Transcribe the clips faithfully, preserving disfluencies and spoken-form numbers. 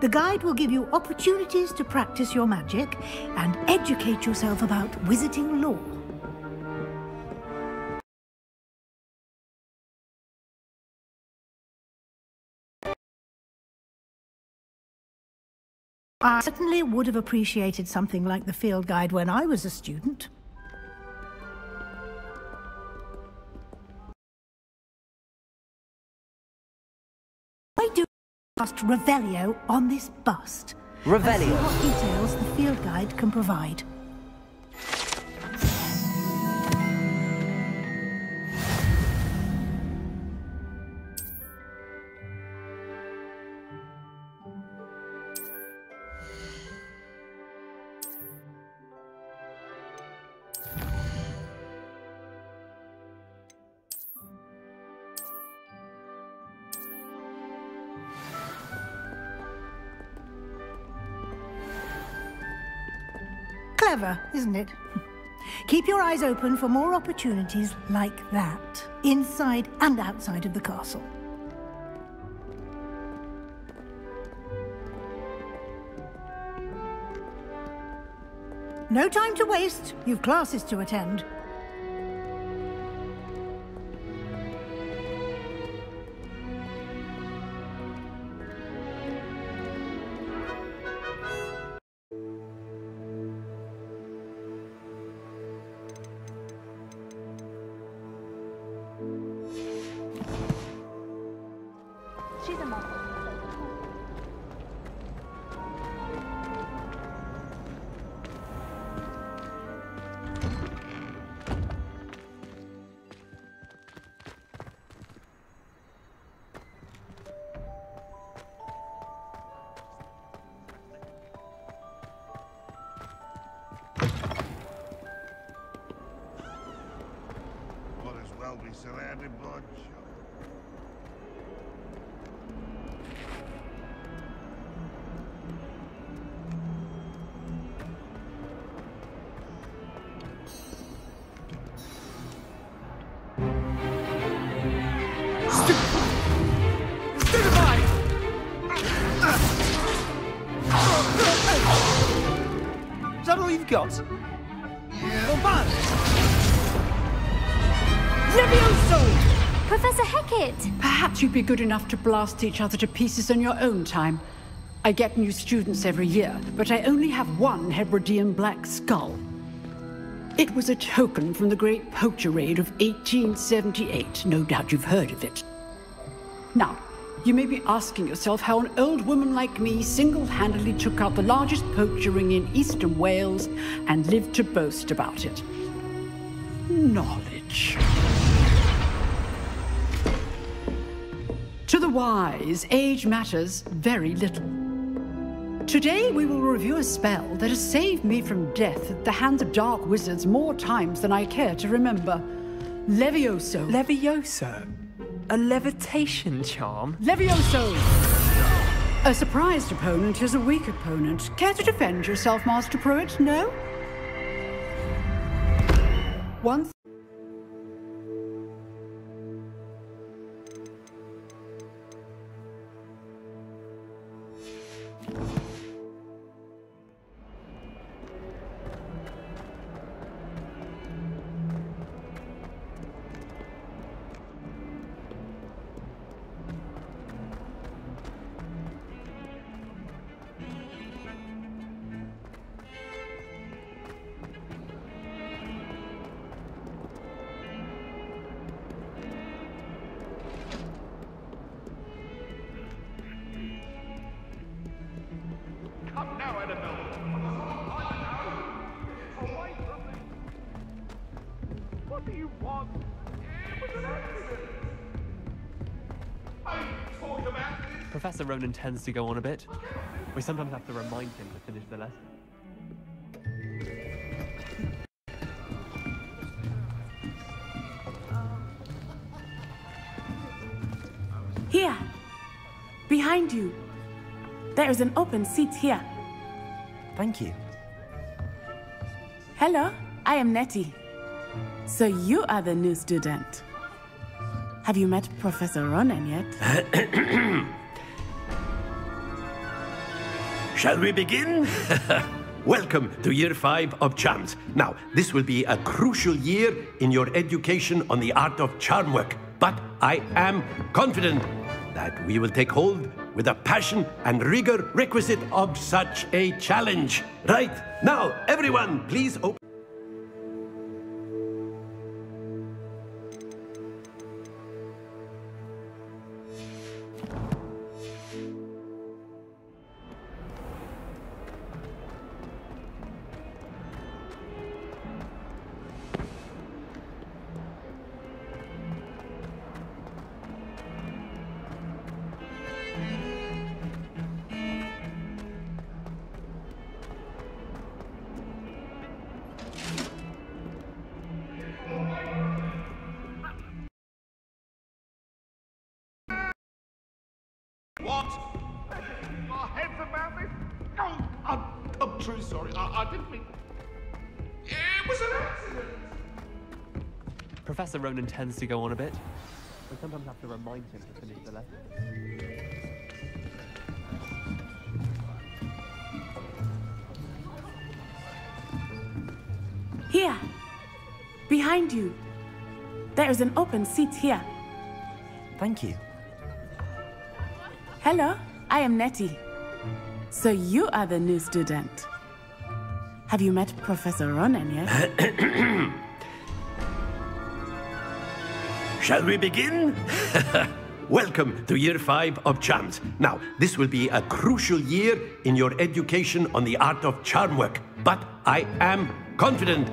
The guide will give you opportunities to practice your magic and educate yourself about wizarding lore. I certainly would have appreciated something like the field guide when I was a student. I do cast Revelio on this bust. Revelio. And see what details the field guide can provide. Clever, isn't it? Keep your eyes open for more opportunities like that, inside and outside of the castle. No time to waste. You've classes to attend. Got. Bombard! Levioso! Professor Heckett! Perhaps you'd be good enough to blast each other to pieces in your own time. I get new students every year, but I only have one Hebridean black skull. It was a token from the Great Poacher Raid of eighteen seventy-eight. No doubt you've heard of it. Now, you may be asking yourself how an old woman like me single-handedly took out the largest poacher ring in eastern Wales and lived to boast about it. Knowledge. To the wise, age matters very little. Today we will review a spell that has saved me from death at the hands of dark wizards more times than I care to remember. Levioso. Levioso? A levitation charm? Levioso! A surprised opponent is a weak opponent. Care to defend yourself, Master Pruitt? No? Once... Professor Ronan tends to go on a bit. We sometimes have to remind him to finish the lesson. Here! Behind you! There is an open seat here. Thank you. Hello, I am Nettie. So you are the new student. Have you met Professor Ronan yet? Shall we begin? Welcome to year five of charms. Now, this will be a crucial year in your education on the art of charm work, but I am confident that we will take hold with the passion and rigor requisite of such a challenge. Right, now, everyone, please open. Professor Ronan tends to go on a bit, but sometimes I have to remind him to finish the lesson. Here! Behind you! There is an open seat here. Thank you. Hello, I am Nettie. So you are the new student. Have you met Professor Ronan yet? Shall we begin? Welcome to year five of charms. Now, this will be a crucial year in your education on the art of charm work, but I am confident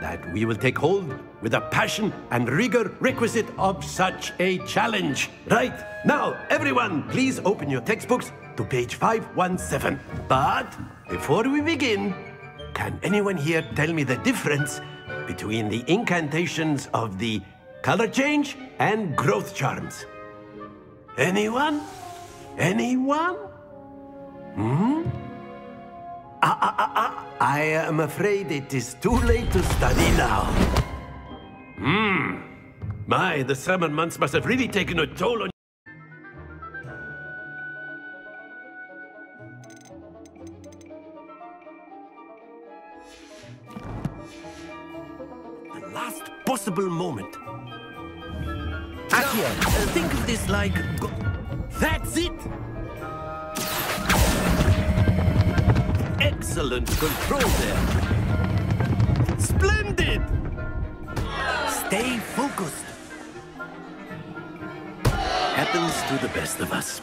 that we will take hold with the passion and rigor requisite of such a challenge. Right, now, everyone, please open your textbooks to page five one seven. But before we begin, can anyone here tell me the difference between the incantations of the color change and growth charms? Anyone? Anyone? Hmm? Ah, ah, ah, ah. I am afraid it is too late to study now. Hmm. My, the summer months must have really taken a toll on you. The last possible moment. Akia, uh, think of this like... Go That's it! Excellent control there. Splendid! Stay focused. Happens to the best of us.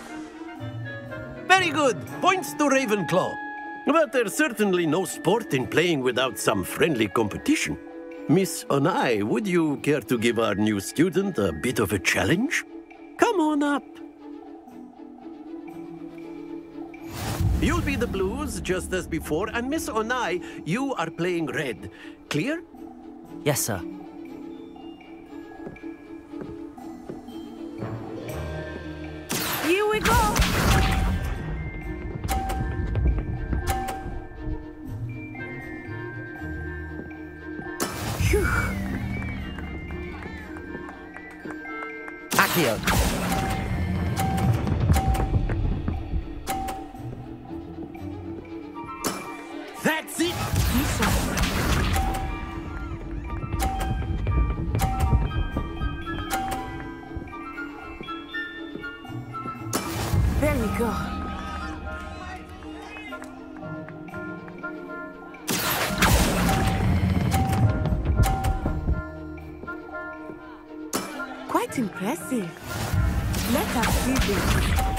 Very good. Points to Ravenclaw. But there's certainly no sport in playing without some friendly competition. Miss Onai, would you care to give our new student a bit of a challenge? Come on up. You'll be the blues, just as before, and Miss Onai, you are playing red. Clear? Yes, sir. Here we go! Akia. That's it. There we go. Quite impressive. Let us see this.